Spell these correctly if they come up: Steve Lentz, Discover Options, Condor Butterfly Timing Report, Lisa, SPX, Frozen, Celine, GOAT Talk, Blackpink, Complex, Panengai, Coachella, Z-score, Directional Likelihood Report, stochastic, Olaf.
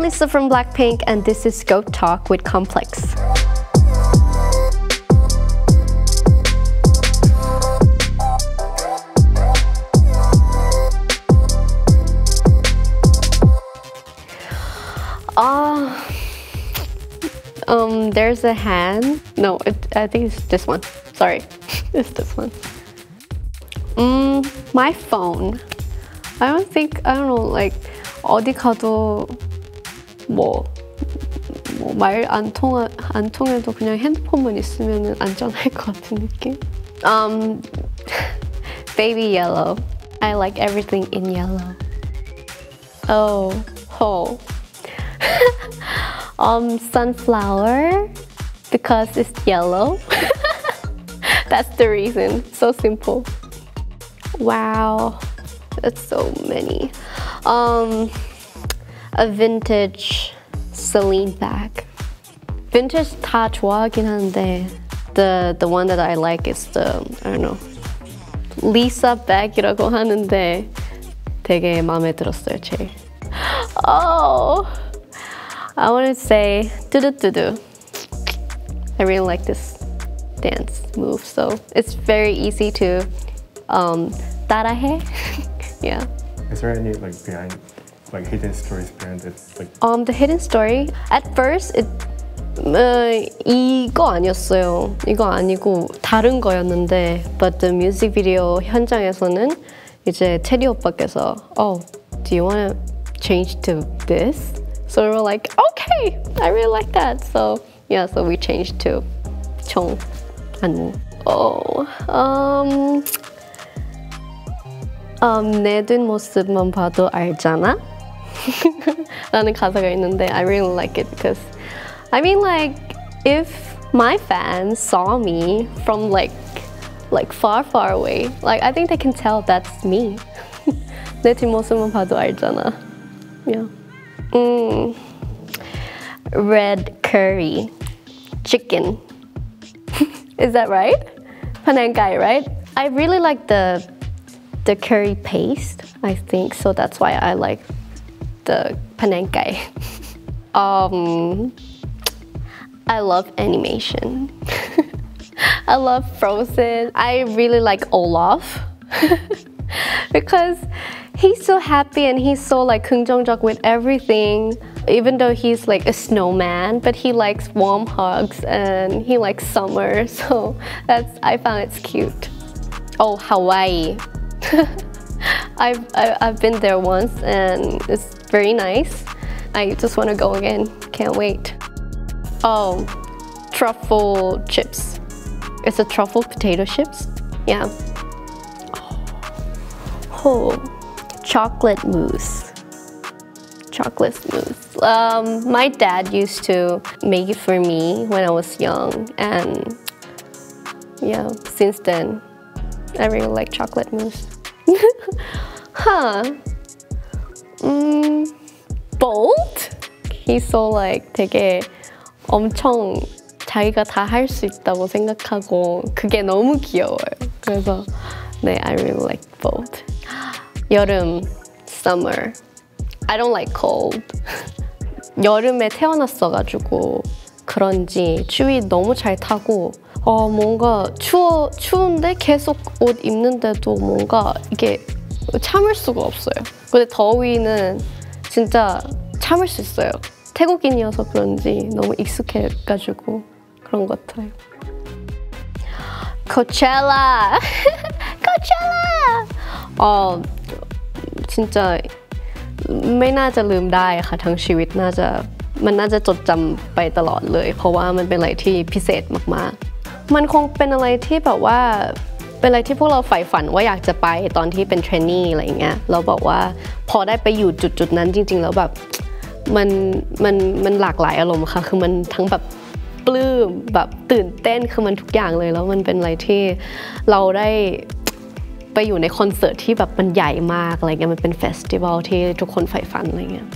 I'm Lisa from Blackpink, and this is GOAT Talk with Complex. There's a hand. No, I think it's this one. Sorry, it's this one. My phone. I don't know. Like 어디 가도 뭐 말 안 통해도 그냥 핸드폰만 있으면은 안전할 것 같은 느낌. Baby yellow. I like everything in yellow. Oh. Sunflower, because it's yellow. That's the reason. So simple. Wow, that's so many. A vintage Celine bag. Vintage 다 좋아하긴 한데 the one that I like is the, I don't know, Lisa bag이라고 하는데 되게 마음에 들었어요, 제일. Oh. I want to say do-do-do-do. I really like this dance move, so it's very easy to 따라해. Yeah. Is there any behind hidden stories behind it? The hidden story at first it 이거 아니었어요. 이거 아니고 다른 거였는데, but the music video 현장에서는 이제 테디 오빠께서 do you want to change to this? So we were like, okay, I really like that. So yeah, so we changed to Chong and 내 뒷 모습만 봐도 알잖아. 라는 가사가 있는데 I really like it because I mean, like, if my fans saw me from like far away, like I think they can tell that's me. 내 뒷 모습만 봐도 알잖아. Yeah. Red curry chicken. Is that right? Panengai, right? I really like the curry paste, I think, so that's why I like the panengai. I love animation. I love Frozen. I really like Olaf. Because he's so happy and he's so like 긍정적 with everything, even though he's like a snowman, but he likes warm hugs and he likes summer, so I found it's cute. Oh, Hawaii. I've been there once and it's very nice. I just want to go again, can't wait. Oh, truffle chips. It's a truffle potato chips, yeah. Oh, chocolate mousse. Chocolate mousse. My dad used to make it for me when I was young, and yeah, since then, I really like chocolate mousse. Bold? He's so like 되게 엄청 자기가 다 할 수 있다고 생각하고 그게 너무 귀여워요. 그래서 네, I really like bold. 여름, summer. I don't like cold. 여름에 태어났어가지고 그런지 추위 너무 잘 타고 뭔가 추운데 계속 옷 입는데도 뭔가 이게 참을 수가 없어요. 근데 더위는 진짜 참을 수 있어요. 태국인이어서 그런지 너무 익숙해가지고 그런 것 같아요. Coachella! Coachella! 진짜ไม่น่าจะลืมได้ค่ะทั้งชีวิตมันน่าจะจดจำไปตลอดเลยเพราะว่ามันเป็นอะไรที่พิเศษมากๆมันคงเป็นอะไรที่แบบว่าเป็นอะไรที่พวกเราใฝ่ฝันว่าอยากจะไปตอนที่เป็นเทรนนี่อะไรอย่างเงี้ยเราบอกว่าพอได้ไปอยู่จุดนั้นจริงๆแล้วแบบมันหลากหลายอารมณ์ค่ะคือมันทั้งแบบปลื้มแบบตื่นเต้นคือมันทุกอย่างเลยแล้วมันเป็นอะไรที่เราได้ไปอยู่ในคอนเสิร์ตที่แบบมันใหญ่มากอะไรเงี้ยมันเป็นเฟสติวัลที่ทุกคนใฝ่ฝันอะไรเงี้ย